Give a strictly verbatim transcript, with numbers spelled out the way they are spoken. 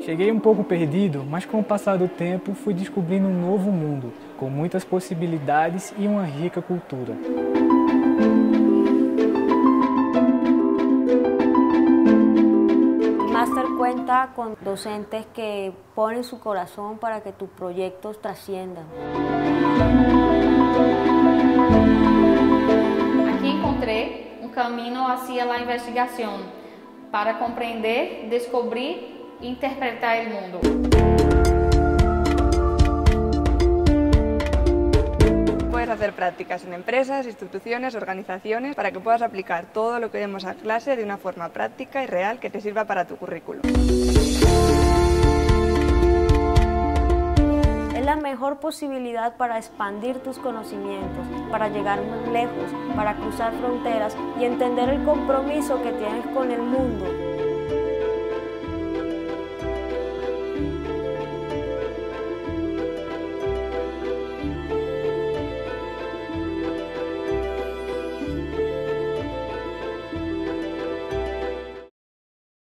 Cheguei um pouco perdido, mas com o passar do tempo fui descobrindo um novo mundo, com muitas possibilidades e uma rica cultura. Master cuenta con docentes que ponen su corazón para que tus proyectos trasciendan. Aquí encontré un camino hacia la investigación para comprender, descubrir interpretar el mundo. Puedes hacer prácticas en empresas, instituciones, organizaciones para que puedas aplicar todo lo que vemos a clase de una forma práctica y real que te sirva para tu currículum. Es la mejor posibilidad para expandir tus conocimientos, para llegar más lejos, para cruzar fronteras y entender el compromiso que tienes con el mundo.